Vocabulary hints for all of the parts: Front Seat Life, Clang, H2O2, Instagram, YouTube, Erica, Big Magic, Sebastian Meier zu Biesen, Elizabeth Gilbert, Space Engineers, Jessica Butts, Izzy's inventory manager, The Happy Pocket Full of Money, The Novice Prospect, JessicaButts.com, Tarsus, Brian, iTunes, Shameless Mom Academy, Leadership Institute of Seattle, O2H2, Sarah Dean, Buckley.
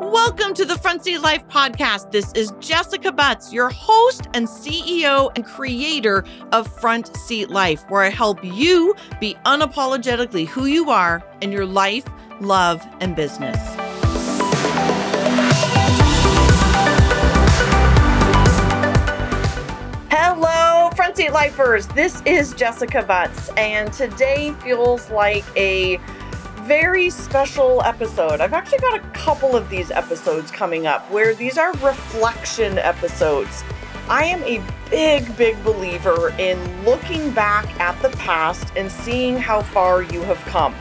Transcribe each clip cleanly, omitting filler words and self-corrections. Welcome to the Front Seat Life podcast. This is Jessica Butts, your host and CEO and creator of Front Seat Life, where I help you be unapologetically who you are in your life, love, and business. Hello, Front Seat Lifers. This is Jessica Butts, and today feels like a very special episode. I've actually got a couple of these episodes coming up where these are reflection episodes. I am a big believer in looking back at the past and seeing how far you have come.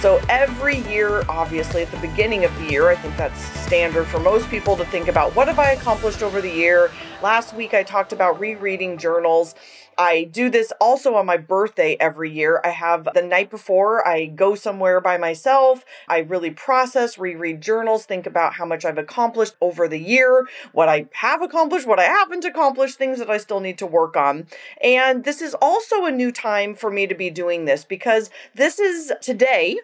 So every year, obviously at the beginning of the year, I think that's standard for most people to think about what have I accomplished over the year. Last week, I talked about rereading journals. I do this also on my birthday every year. I have the night before, I go somewhere by myself. I really process, reread journals, think about how much I've accomplished over the year, what I have accomplished, what I haven't accomplished, things that I still need to work on. And this is also a new time for me to be doing this because this is today,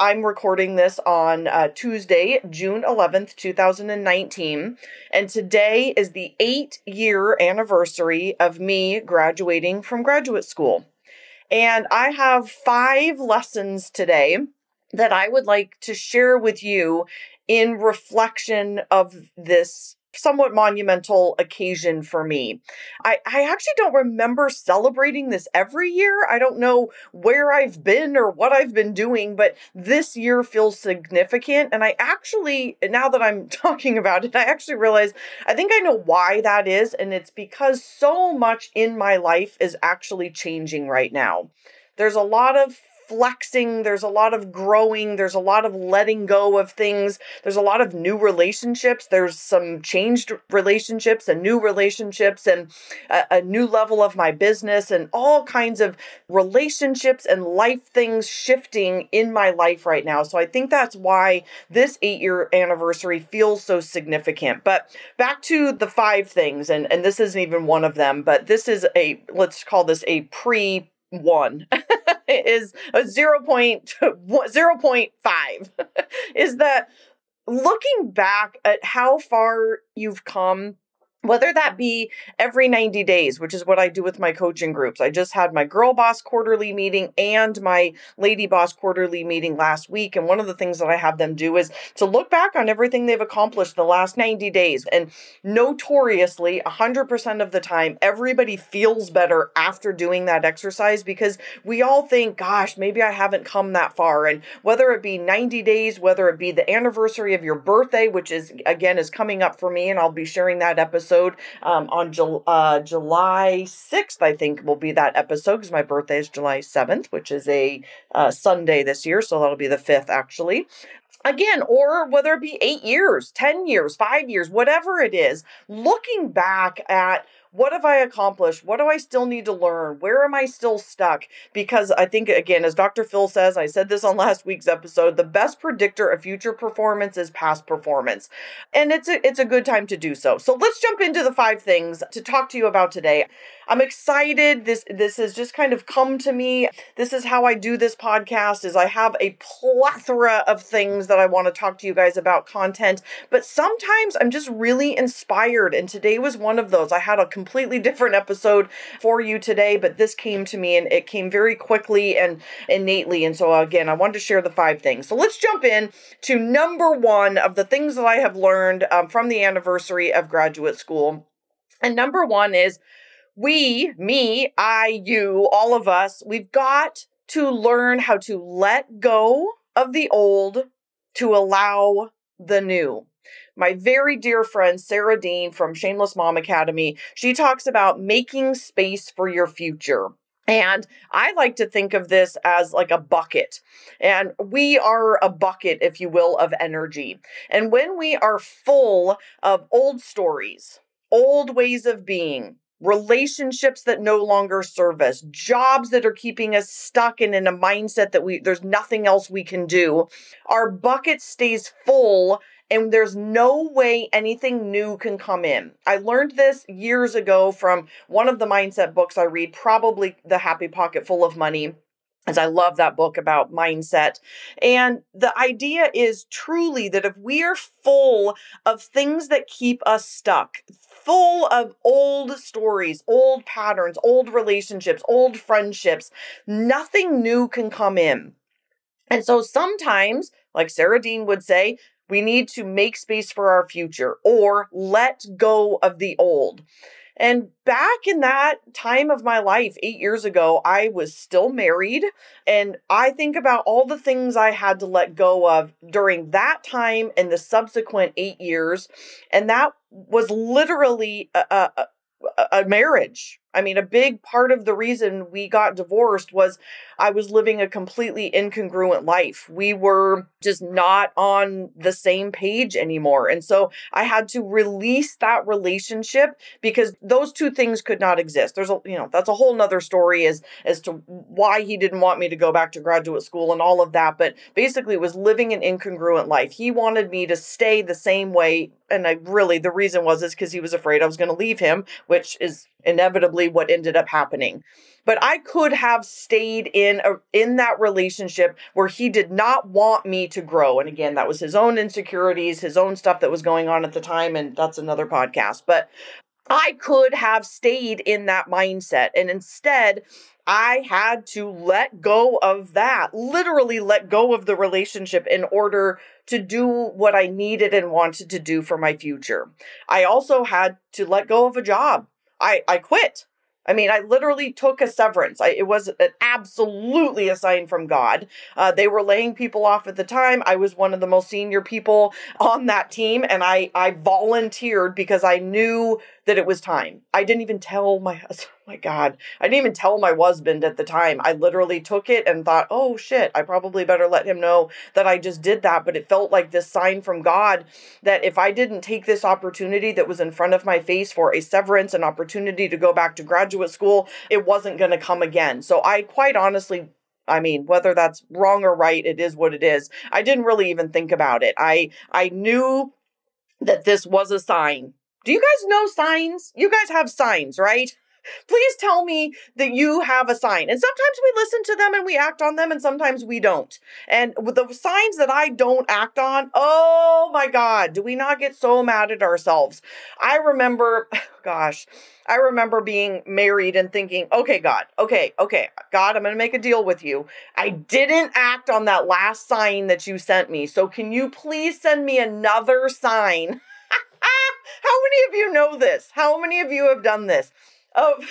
I'm recording this on Tuesday, June 11th, 2019. And today is the 8-year anniversary of me graduating from graduate school. And I have 5 lessons today that I would like to share with you in reflection of this somewhat monumental occasion for me. I actually don't remember celebrating this every year. I don't know where I've been or what I've been doing, but this year feels significant. And I actually, now that I'm talking about it, I actually realize, I think I know why that is. And it's because so much in my life is actually changing right now. There's a lot of flexing, there's a lot of growing, there's a lot of letting go of things, there's a lot of new relationships, there's some changed relationships and new relationships and a new level of my business and all kinds of relationships and life things shifting in my life right now. So I think that's why this 8-year anniversary feels so significant. But back to the 5 things, and this isn't even one of them, but this is let's call this a pre-1. It is a 0.5 is that looking back at how far you've come, whether that be every 90 days, which is what I do with my coaching groups. I just had my Girl Boss quarterly meeting and my Lady Boss quarterly meeting last week. And one of the things that I have them do is to look back on everything they've accomplished the last 90 days. And notoriously, 100% of the time, everybody feels better after doing that exercise because we all think, gosh, maybe I haven't come that far. And whether it be 90 days, whether it be the anniversary of your birthday, which is, again, is coming up for me, and I'll be sharing that episode on July 6th, I think will be that episode because my birthday is July 7th, which is a Sunday this year. So that'll be the 5th actually. Again, or whether it be 8 years, 10 years, 5 years, whatever it is, looking back at what have I accomplished? What do I still need to learn? Where am I still stuck? Because I think, again, as Dr. Phil says, I said this on last week's episode, the best predictor of future performance is past performance. And it's a good time to do so. So let's jump into the 5 things to talk to you about today. I'm excited. This has just kind of come to me. This is how I do this podcast is I have a plethora of things that I want to talk to you guys about content, but sometimes I'm just really inspired. And today was one of those. I had a completely different episode for you today, but this came to me and it came very quickly and innately. And so again, I wanted to share the 5 things. So let's jump in to number 1 of the things that I have learned from the anniversary of graduate school. And number 1 is we, me, I, you, all of us, we've got to learn how to let go of the old to allow the new. My very dear friend, Sarah Dean from Shameless Mom Academy, she talks about making space for your future. And I like to think of this as like a bucket. And we are a bucket, if you will, of energy. And when we are full of old stories, old ways of being, relationships that no longer serve us, jobs that are keeping us stuck and in a mindset that there's nothing else we can do, our bucket stays full and there's no way anything new can come in. I learned this years ago from one of the mindset books I read, probably The Happy Pocket Full of Money, as I love that book about mindset. And the idea is truly that if we are full of things that keep us stuck, full of old stories, old patterns, old relationships, old friendships, nothing new can come in. And so sometimes, like Sarah Dean would say, we need to make space for our future or let go of the old. And back in that time of my life, 8 years ago, I was still married. And I think about all the things I had to let go of during that time and the subsequent 8 years. And that was literally a marriage. I mean, a big part of the reason we got divorced was I was living a completely incongruent life. We were just not on the same page anymore. And so I had to release that relationship because those two things could not exist. There's a, that's a whole nother story as to why he didn't want me to go back to graduate school and all of that. But basically it was living an incongruent life. He wanted me to stay the same way. And I really, the reason was because he was afraid I was going to leave him, which is inevitably what ended up happening. But I could have stayed in that relationship where he did not want me to grow. And again, that was his own insecurities, his own stuff that was going on at the time. And that's another podcast. But I could have stayed in that mindset. And instead, I had to let go of that, literally let go of the relationship in order to do what I needed and wanted to do for my future. I also had to let go of a job. I quit. I mean, I literally took a severance. It was absolutely a sign from God. They were laying people off at the time. I was one of the most senior people on that team, and I volunteered because I knew that it was time. I didn't even tell my husband. Oh my God, I didn't even tell my husband at the time. I literally took it and thought, oh shit, I probably better let him know that I just did that. But it felt like this sign from God that if I didn't take this opportunity that was in front of my face for a severance, an opportunity to go back to graduate school, it wasn't going to come again. So I quite honestly, I mean, whether that's wrong or right, it is what it is. I didn't really even think about it. I knew that this was a sign. Do you guys know signs? You guys have signs, right? Please tell me that you have a sign. And sometimes we listen to them and we act on them, and sometimes we don't. And with the signs that I don't act on, oh my God, do we not get so mad at ourselves? I remember being married and thinking, okay, God, I'm going to make a deal with you. I didn't act on that last sign that you sent me. So can you please send me another sign? How many of you know this? How many of you have done this? Oh,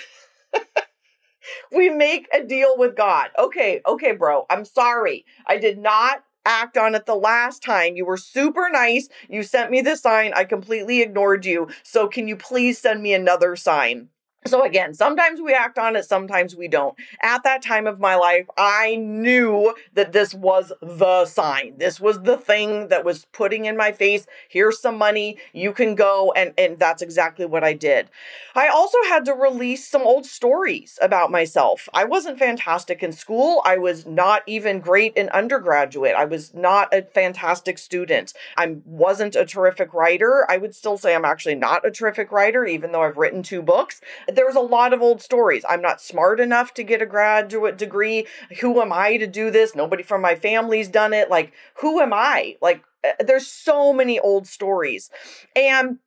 we make a deal with God. Okay, bro, I'm sorry. I did not act on it the last time. You were super nice. You sent me this sign. I completely ignored you. So can you please send me another sign? So again, sometimes we act on it, sometimes we don't. At that time of my life, I knew that this was the sign. This was the thing that was putting in my face, here's some money, you can go, and that's exactly what I did. I also had to release some old stories about myself. I wasn't fantastic in school. I was not even great in undergraduate. I was not a fantastic student. I wasn't a terrific writer. I would still say I'm actually not a terrific writer, even though I've written 2 books. There's a lot of old stories. I'm not smart enough to get a graduate degree. Who am I to do this? Nobody from my family's done it. Like, who am I? Like, there's so many old stories. And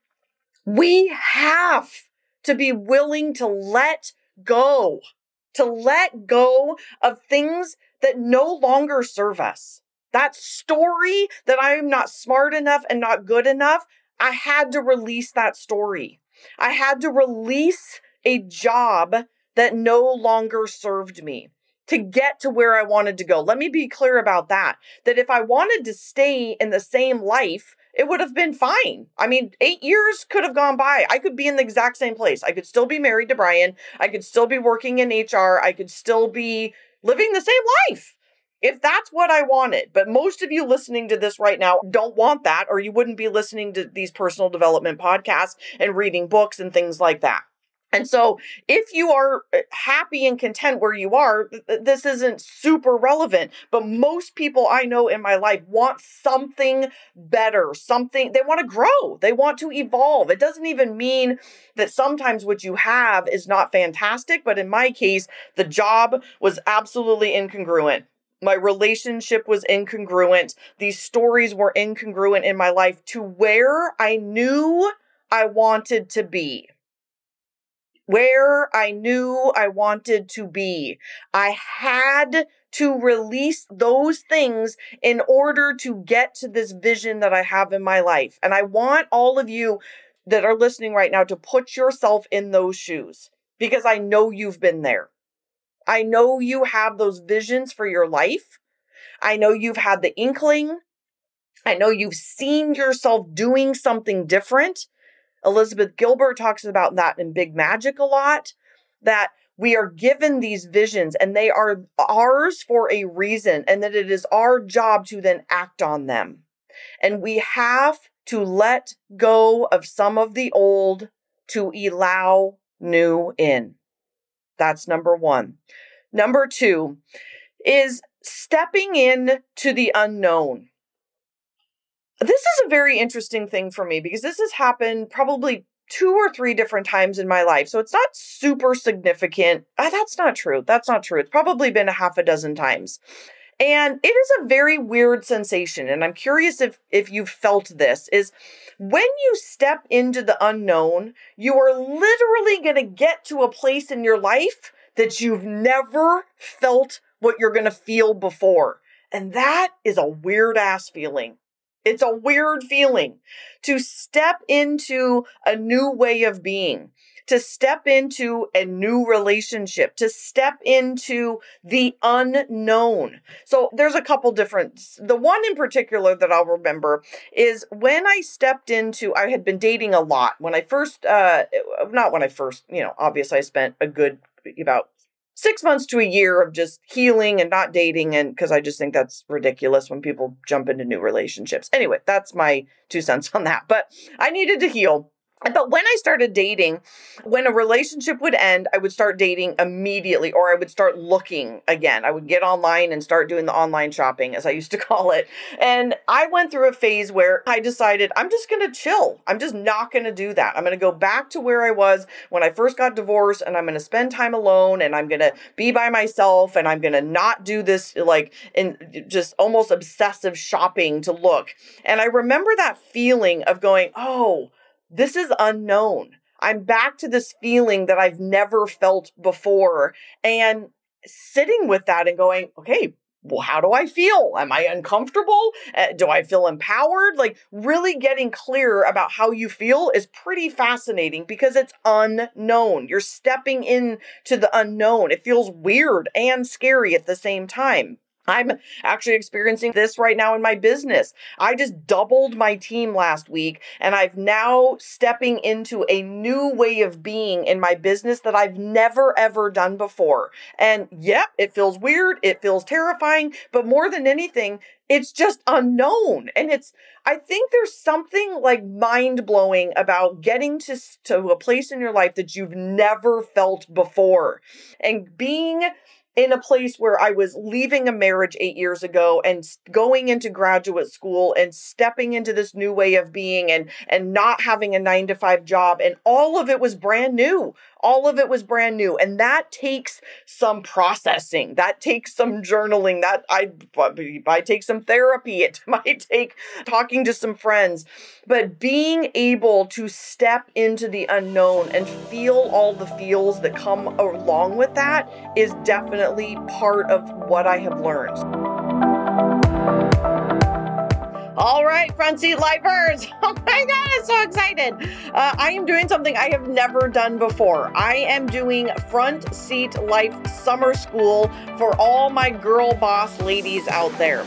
we have to be willing to let go of things that no longer serve us. That story that I'm not smart enough and not good enough, I had to release that story. I had to release a job that no longer served me to get to where I wanted to go. Let me be clear about that, that if I wanted to stay in the same life, it would have been fine. I mean, 8 years could have gone by. I could be in the exact same place. I could still be married to Brian. I could still be working in HR. I could still be living the same life if that's what I wanted. But most of you listening to this right now don't want that, or you wouldn't be listening to these personal development podcasts and reading books and things like that. And so if you are happy and content where you are, this isn't super relevant. But most people I know in my life want something better, something they want to grow. They want to evolve. It doesn't even mean that sometimes what you have is not fantastic. But in my case, the job was absolutely incongruent. My relationship was incongruent. These stories were incongruent in my life to where I knew I wanted to be. Where I knew I wanted to be. I had to release those things in order to get to this vision that I have in my life. And I want all of you that are listening right now to put yourself in those shoes, because I know you've been there. I know you have those visions for your life. I know you've had the inkling. I know you've seen yourself doing something different. Elizabeth Gilbert talks about that in Big Magic a lot, that we are given these visions and they are ours for a reason, and that it is our job to then act on them. And we have to let go of some of the old to allow new in. That's number one. Number two is stepping into the unknown. This is a very interesting thing for me because this has happened probably 2 or 3 different times in my life. So it's not super significant. That's not true. It's probably been a half a dozen times. And it is a very weird sensation. And I'm curious if you've felt this, is when you step into the unknown, you are literally going to get to a place in your life that you've never felt what you're going to feel before. And that is a weird ass feeling. It's a weird feeling to step into a new way of being, to step into a new relationship, to step into the unknown. So there's a couple different, the one in particular that I'll remember is when I stepped into, I had been dating a lot. When I first, obviously I spent a good, about 6 months to a year of just healing and not dating, and because I just think that's ridiculous when people jump into new relationships. Anyway, that's my 2 cents on that. But I needed to heal. But when I started dating, when a relationship would end, I would start dating immediately, or I would start looking again. I would get online and start doing the online shopping, as I used to call it. And I went through a phase where I decided I'm just going to chill. I'm just not going to do that. I'm going to go back to where I was when I first got divorced, and I'm going to spend time alone, and I'm going to be by myself, and I'm going to not do this like in just almost obsessive shopping to look. And I remember that feeling of going, oh, this is unknown. I'm back to this feeling that I've never felt before, and sitting with that and going, okay, well, how do I feel? Am I uncomfortable? Do I feel empowered? Like really getting clear about how you feel is pretty fascinating because it's unknown. You're stepping into the unknown. It feels weird and scary at the same time. I'm actually experiencing this right now in my business. I just doubled my team last week, and I've now stepping into a new way of being in my business that I've never, ever done before. And yep, it feels weird. It feels terrifying, but more than anything, it's just unknown. And I think there's something like mind blowing about getting to a place in your life that you've never felt before and being in a place where I was leaving a marriage 8 years ago and going into graduate school and stepping into this new way of being and not having a 9-to-5 job. And all of it was brand new. And that takes some processing. That takes some journaling. That I take some therapy. It might take talking to some friends. But being able to step into the unknown and feel all the feels that come along with that is definitely part of what I have learned. All right, Front Seat Lifers. Oh my God, I'm so excited. I am doing something I have never done before. I am doing Front Seat Life Summer School for all my girl boss ladies out there.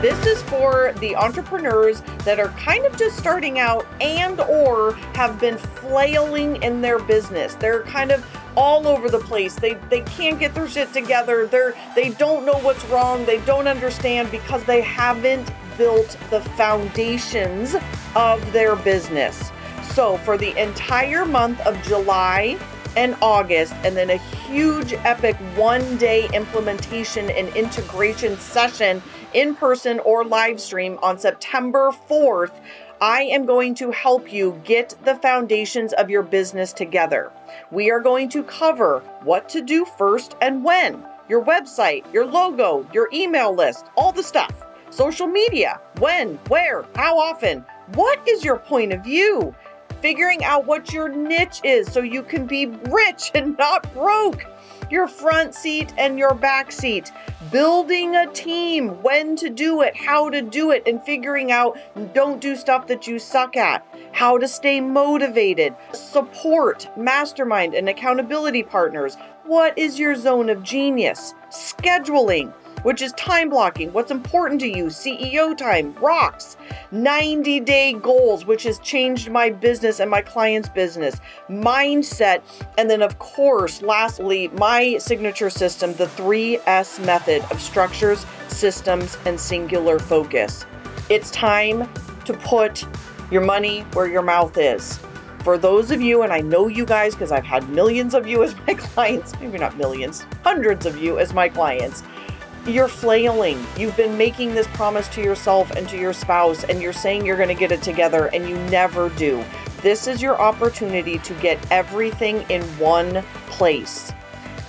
This is for the entrepreneurs that are kind of just starting out and or have been flailing in their business. They're kind of all over the place. They can't get their shit together. They don't know what's wrong. They don't understand because they haven't built the foundations of their business. So for the entire month of July and August, and then a huge epic one-day implementation and integration session in person or live stream on September 4th, I am going to help you get the foundations of your business together. We are going to cover what to do first and when, your website, your logo, your email list, all the stuff, social media, when, where, how often, what is your point of view, figuring out what your niche is so you can be rich and not broke, your front seat and your back seat, building a team, when to do it, how to do it, and figuring out don't do stuff that you suck at, how to stay motivated, support, mastermind, and accountability partners, what is your zone of genius, scheduling, which is time blocking, what's important to you, CEO time, rocks, 90-day goals, which has changed my business and my clients' business, mindset, and then of course, lastly, my signature system, the 3S method of structures, systems, and singular focus. It's time to put your money where your mouth is. For those of you, and I know you guys because I've had millions of you as my clients, maybe not millions, hundreds of you as my clients, you're flailing. You've been making this promise to yourself and to your spouse, and you're saying you're going to get it together, and you never do. This is your opportunity to get everything in one place.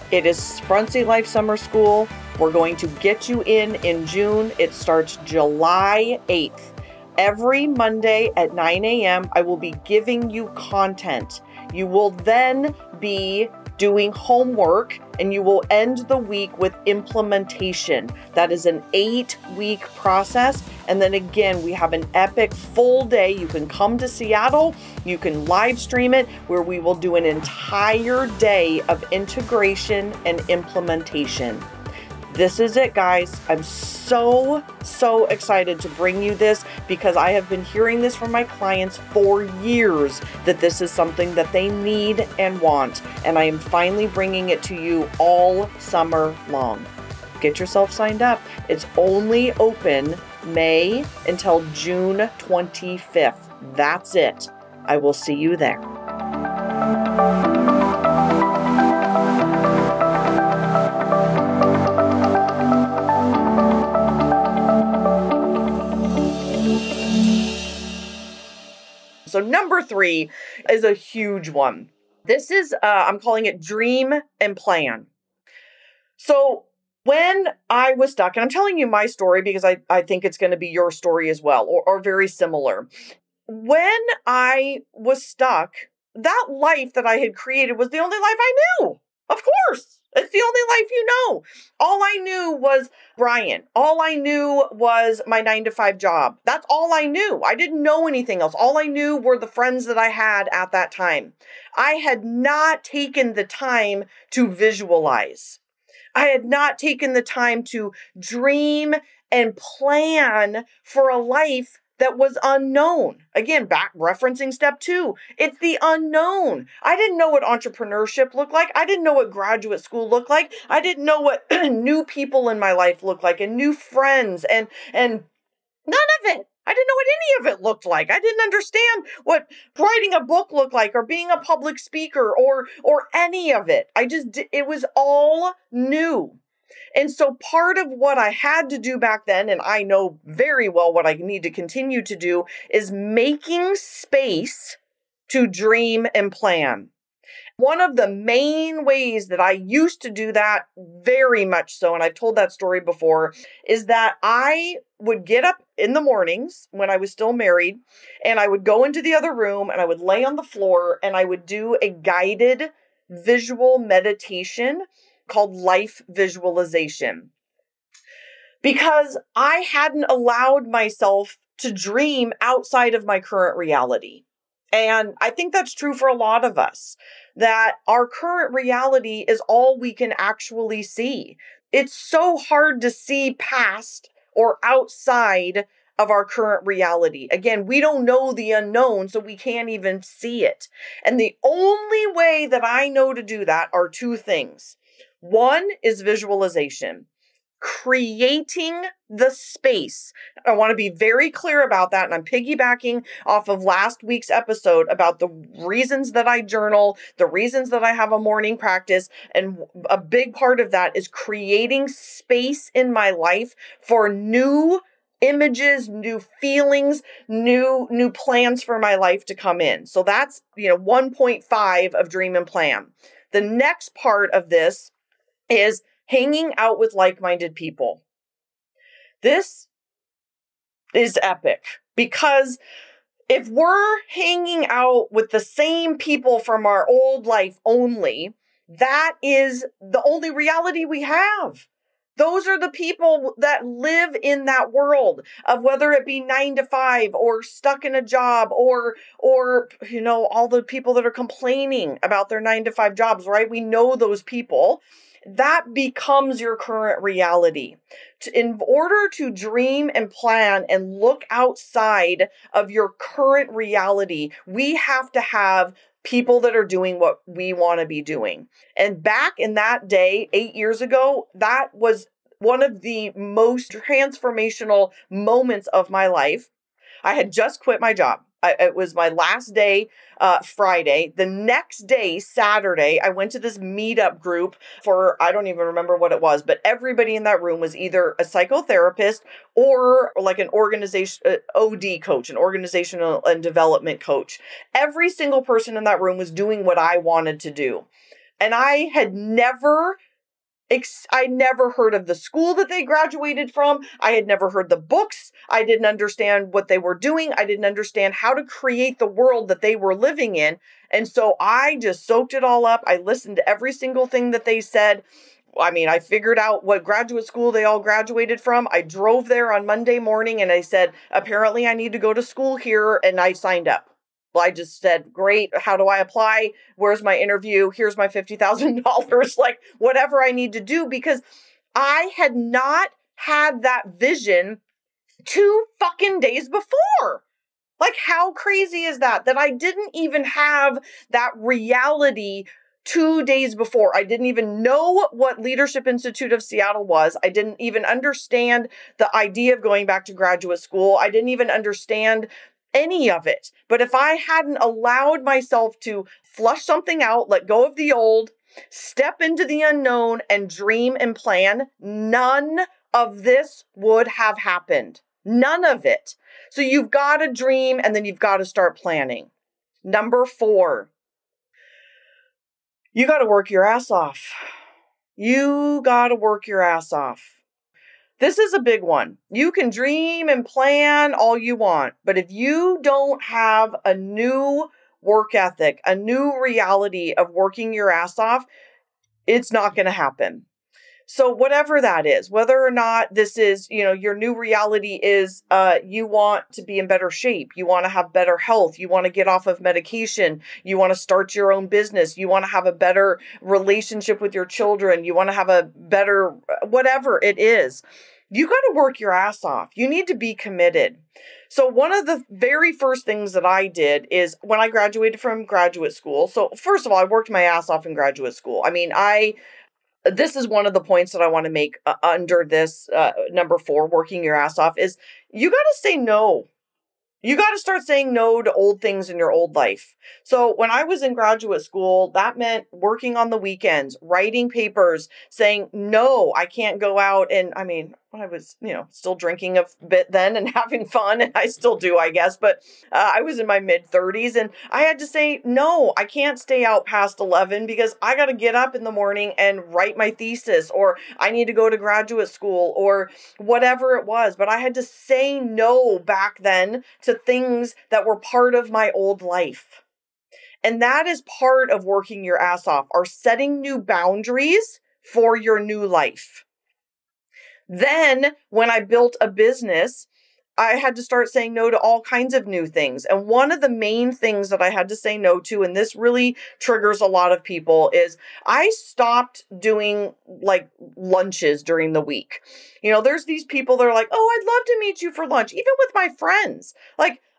It is Front Seat Life Summer School. We're going to get you in June. It starts July 8th. Every Monday at 9 a.m., I will be giving you content. You will then be doing homework, and you will end the week with implementation. That is an 8-week process. And then again, we have an epic full day. You can come to Seattle, you can live stream it, where we will do an entire day of integration and implementation. This is it, guys. I'm so excited to bring you this because I have been hearing this from my clients for years that this is something that they need and want. And I am finally bringing it to you all summer long. Get yourself signed up. It's only open May until June 25th. That's it. I will see you there. So number 3 is a huge one. This is, I'm calling it dream and plan. So when I was stuck, and I'm telling you my story because I think it's going to be your story as well, or very similar. When I was stuck, that life that I had created was the only life I knew. Of course. It's the only life you know. All I knew was Brian. All I knew was my 9-to-5 job. That's all I knew. I didn't know anything else. All I knew were the friends that I had at that time. I had not taken the time to visualize. I had not taken the time to dream and plan for a life that was unknown. Again, back referencing step 2. It's the unknown. I didn't know what entrepreneurship looked like. I didn't know what graduate school looked like. I didn't know what new people in my life looked like and new friends and none of it. I didn't know what any of it looked like. I didn't understand what writing a book looked like or being a public speaker or any of it. It was all new. And so part of what I had to do back then, and I know very well what I need to continue to do, is making space to dream and plan. One of the main ways that I used to do that very much so, and I've told that story before, is that I would get up in the mornings when I was still married, and I would go into the other room and I would lay on the floor and I would do a guided visual meditation called life visualization, because I hadn't allowed myself to dream outside of my current reality. And I think that's true for a lot of us, that our current reality is all we can actually see. It's so hard to see past or outside of our current reality. Again, we don't know the unknown, so we can't even see it. And the only way that I know to do that are two things. One is visualization. creating the space. I want to be very clear about that. And I'm piggybacking off of last week's episode about the reasons that I journal, the reasons that I have a morning practice. And a big part of that is creating space in my life for new images, new feelings, new plans for my life to come in. So that's, 1.5 of dream and plan. The next part of this is hanging out with like-minded people. This is epic because if we're hanging out with the same people from our old life only, that is the only reality we have. Those are the people that live in that world of whether it be 9 to 5 or stuck in a job or all the people that are complaining about their 9 to 5 jobs, right? We know those people. That becomes your current reality. In order to dream and plan and look outside of your current reality, we have to have people that are doing what we want to be doing. And back in that day, 8 years ago, that was one of the most transformational moments of my life. I had just quit my job. It was my last day, Friday. The next day, Saturday, I went to this meetup group for, I don't even remember what it was, but everybody in that room was either a psychotherapist or like an organization, OD coach, an organizational and development coach. Every single person in that room was doing what I wanted to do. And I had never heard of the school that they graduated from. I had never heard the books. I didn't understand what they were doing. I didn't understand how to create the world that they were living in. And so I just soaked it all up. I listened to every single thing that they said. I figured out what graduate school they all graduated from. I drove there on Monday morning and I said, apparently I need to go to school here. And I signed up. I just said, great, how do I apply? Where's my interview? Here's my $50,000, whatever I need to do, because I had not had that vision 2 fucking days before. How crazy is that I didn't even have that reality 2 days before? I didn't even know what Leadership Institute of Seattle was. I didn't even understand the idea of going back to graduate school. I didn't even understand any of it. But if I hadn't allowed myself to flush something out, let go of the old, step into the unknown and dream and plan, none of this would have happened. None of it. So you've got to dream and then you've got to start planning. Number 4, you got to work your ass off. This is a big one. You can dream and plan all you want, but if you don't have a new work ethic, a new reality of working your ass off, it's not going to happen. So whatever that is, whether or not this is, your new reality is you want to be in better shape. You want to have better health. You want to get off of medication. You want to start your own business. You want to have a better relationship with your children. You want to have a better whatever it is. You got to work your ass off. You need to be committed. So one of the very first things that I did is when I graduated from graduate school. So first of all, I worked my ass off in graduate school. This is one of the points that I want to make under this number 4, working your ass off, is you got to say no. You got to start saying no to old things in your old life. So when I was in graduate school, that meant working on the weekends, writing papers, saying, no, I can't go out. And I was, still drinking a bit then and having fun. And I still do, I guess. But I was in my mid 30s and I had to say, no, I can't stay out past 11 because I got to get up in the morning and write my thesis, or I need to go to graduate school or whatever it was. But I had to say no back then to things that were part of my old life. And that is part of working your ass off, or setting new boundaries for your new life. Then when I built a business, I had to start saying no to all kinds of new things. And one of the main things that I had to say no to, and this really triggers a lot of people, is I stopped doing lunches during the week. There's these people that are like, oh, I'd love to meet you for lunch, even with my friends.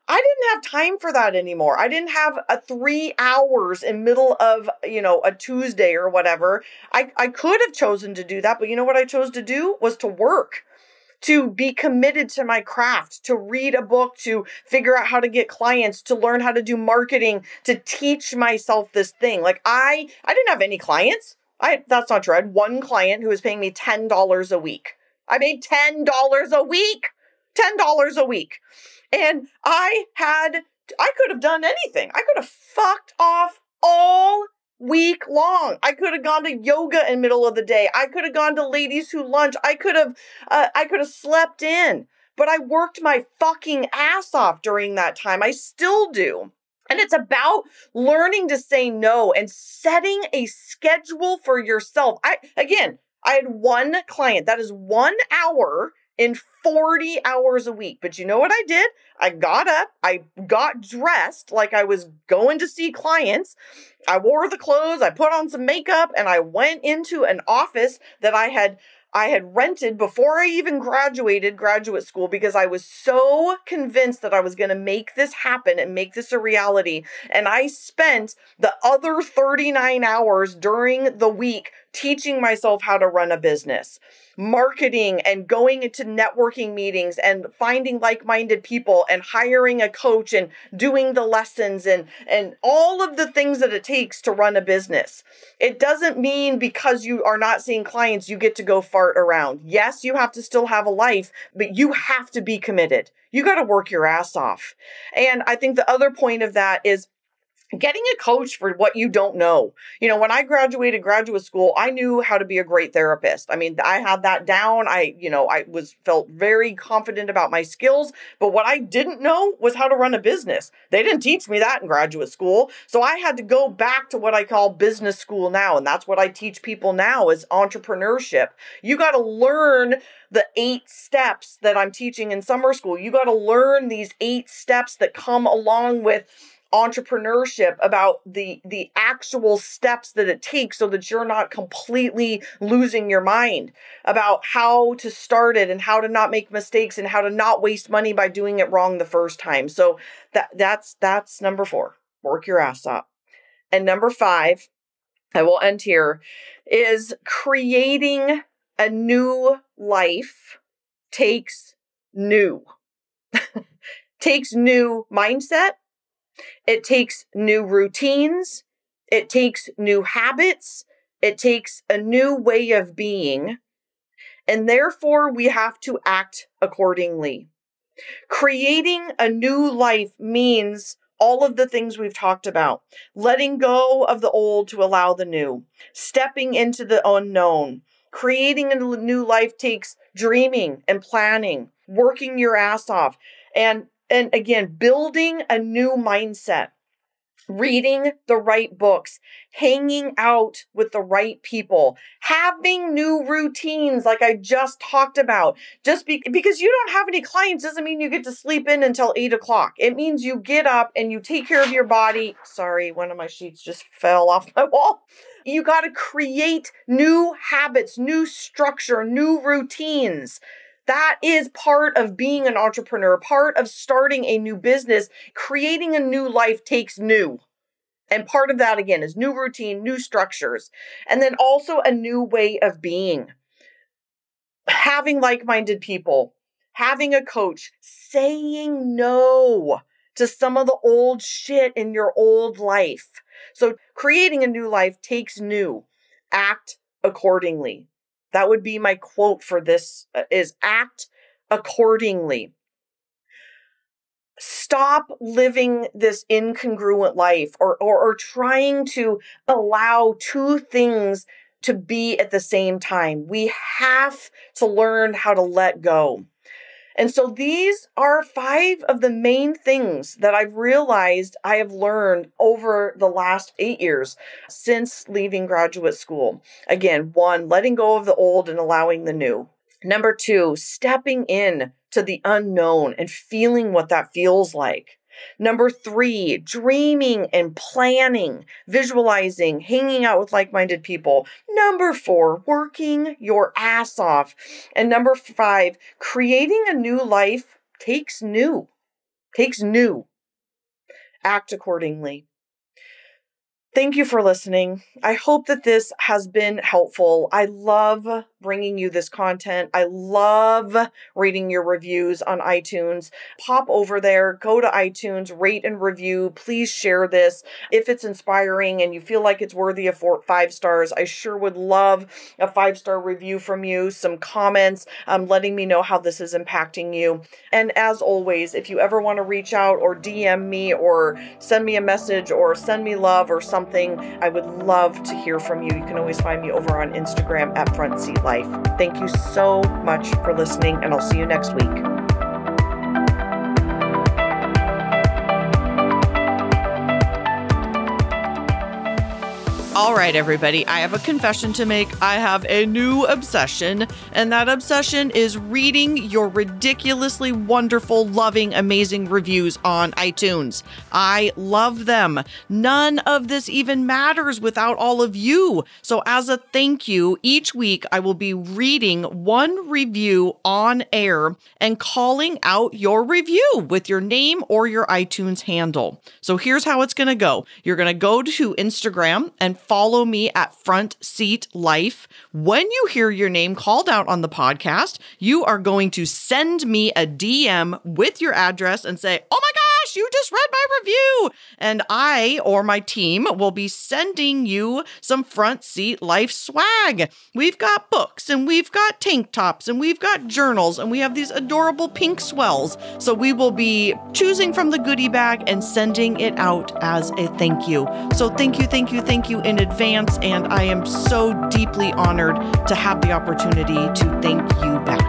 I didn't have time for that anymore. I didn't have a 3 hours in middle of, a Tuesday or whatever. I could have chosen to do that, but you know what I chose to do was to work, to be committed to my craft, to read a book, to figure out how to get clients, to learn how to do marketing, to teach myself this thing. Like I didn't have any clients. That's not true. I had one client who was paying me $10 a week. I made $10 a week, $10 a week. And I could have done anything. I could have fucked off all week long. I could have gone to yoga in the middle of the day. I could have gone to ladies who lunch. I could have slept in, but I worked my fucking ass off during that time. I still do. And it's about learning to say no and setting a schedule for yourself. I had one client. That is 1 hour in 40 hours a week. But you know what I did? I got up, I got dressed like I was going to see clients. I wore the clothes, I put on some makeup, and I went into an office that I had rented before I even graduated graduate school because I was so convinced that I was going to make this happen and make this a reality. And I spent the other 39 hours during the week teaching myself how to run a business, marketing and going into networking meetings and finding like-minded people and hiring a coach and doing the lessons and all of the things that it takes to run a business. It doesn't mean because you are not seeing clients, you get to go fart around. Yes, you have to still have a life, but you have to be committed. You got to work your ass off. And I think the other point of that is getting a coach for what you don't know. When I graduated graduate school, I knew how to be a great therapist. I mean, I had that down. I felt very confident about my skills, but what I didn't know was how to run a business. They didn't teach me that in graduate school. So I had to go back to what I call business school now. And that's what I teach people now is entrepreneurship. You got to learn the 8 steps that I'm teaching in summer school. You got to learn these 8 steps that come along with entrepreneurship, about the actual steps that it takes so that you're not completely losing your mind, about how to start it and how to not make mistakes and how to not waste money by doing it wrong the first time. So that's number 4, work your ass up. And number 5, I will end here, is creating a new life takes new mindset. It takes new routines. It takes new habits. It takes a new way of being. And therefore, we have to act accordingly. Creating a new life means all of the things we've talked about. Letting go of the old to allow the new. Stepping into the unknown. Creating a new life takes dreaming and planning. Working your ass off. And again, building a new mindset, reading the right books, hanging out with the right people, having new routines like I just talked about. Because you don't have any clients doesn't mean you get to sleep in until 8:00. It means you get up and you take care of your body. Sorry, one of my sheets just fell off my wall. You got to create new habits, new structure, new routines. That is part of being an entrepreneur, part of starting a new business. Creating a new life takes new. And part of that, again, is new routine, new structures, and then also a new way of being. Having like-minded people, having a coach, saying no to some of the old shit in your old life. So creating a new life takes new. Act accordingly. That would be my quote for this, is act accordingly. Stop living this incongruent life or trying to allow 2 things to be at the same time. We have to learn how to let go. And so these are 5 of the main things that I've realized I have learned over the last 8 years since leaving graduate school. Again, 1, letting go of the old and allowing the new. Number 2, stepping in to the unknown and feeling what that feels like. Number 3, dreaming and planning, visualizing, hanging out with like-minded people. Number 4, working your ass off. And number 5, creating a new life takes new. Pig's new. Act accordingly. Thank you for listening. I hope that this has been helpful. I love bringing you this content. I love reading your reviews on iTunes. Pop over there, go to iTunes, rate and review. Please share this. If it's inspiring and you feel like it's worthy of 5 stars, I sure would love a 5-star review from you, some comments, letting me know how this is impacting you. And as always, if you ever want to reach out or DM me or send me a message or send me love or something, I would love to hear from you. You can always find me over on Instagram at Front Seat Life. Thank you so much for listening, and I'll see you next week. All right, everybody, I have a confession to make. I have a new obsession, and that obsession is reading your ridiculously wonderful, loving, amazing reviews on iTunes. I love them. None of this even matters without all of you. So as a thank you, each week I will be reading one review on air and calling out your review with your name or your iTunes handle. So here's how it's going to go. You're going to go to Instagram and follow me at Front Seat Life. When you hear your name called out on the podcast, you are going to send me a DM with your address and say, "Oh my gosh, you just read my review." And I or my team will be sending you some Front Seat Life swag. We've got books and we've got tank tops and we've got journals and we have these adorable pink swells. So we will be choosing from the goodie bag and sending it out as a thank you. So thank you in advance, and I am so deeply honored to have the opportunity to thank you back.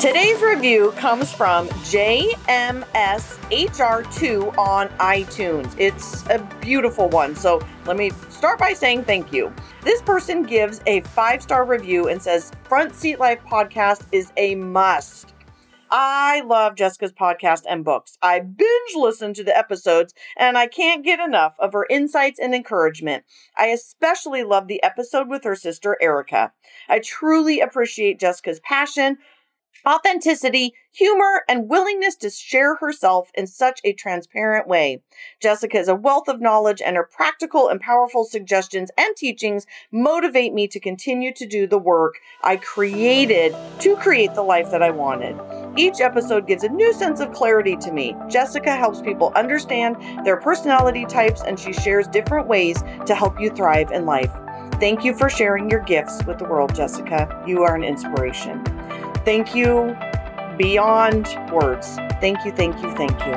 Today's review comes from JMSHR2 on iTunes. It's a beautiful one, so let me start by saying thank you. This person gives a 5-star review and says, "Front Seat Life podcast is a must. I love Jessica's podcast and books. I binge listen to the episodes and I can't get enough of her insights and encouragement. I especially love the episode with her sister, Erica. I truly appreciate Jessica's passion, authenticity, humor, and willingness to share herself in such a transparent way. Jessica is a wealth of knowledge, and her practical and powerful suggestions and teachings motivate me to continue to do the work I created to create the life that I wanted. Each episode gives a new sense of clarity to me. Jessica helps people understand their personality types, and she shares different ways to help you thrive in life. Thank you for sharing your gifts with the world, Jessica. You are an inspiration." Thank you beyond words. Thank you, thank you, thank you.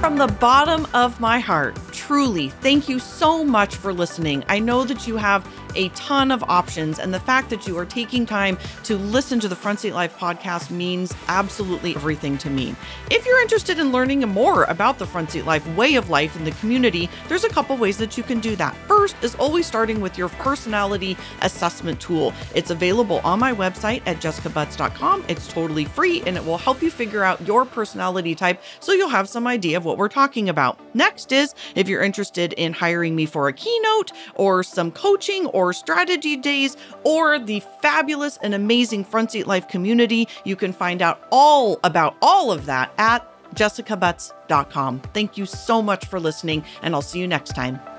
From the bottom of my heart, truly, thank you so much for listening. I know that you have a ton of options, and the fact that you are taking time to listen to the Front Seat Life podcast means absolutely everything to me. If you're interested in learning more about the Front Seat Life way of life in the community, there's a couple ways that you can do that. First is always starting with your personality assessment tool. It's available on my website at JessicaButts.com. It's totally free, and it will help you figure out your personality type so you'll have some idea of what we're talking about. Next is if you're interested in hiring me for a keynote or some coaching or strategy days or the fabulous and amazing Front Seat Life community, you can find out all about all of that at JessicaButts.com. Thank you so much for listening, and I'll see you next time.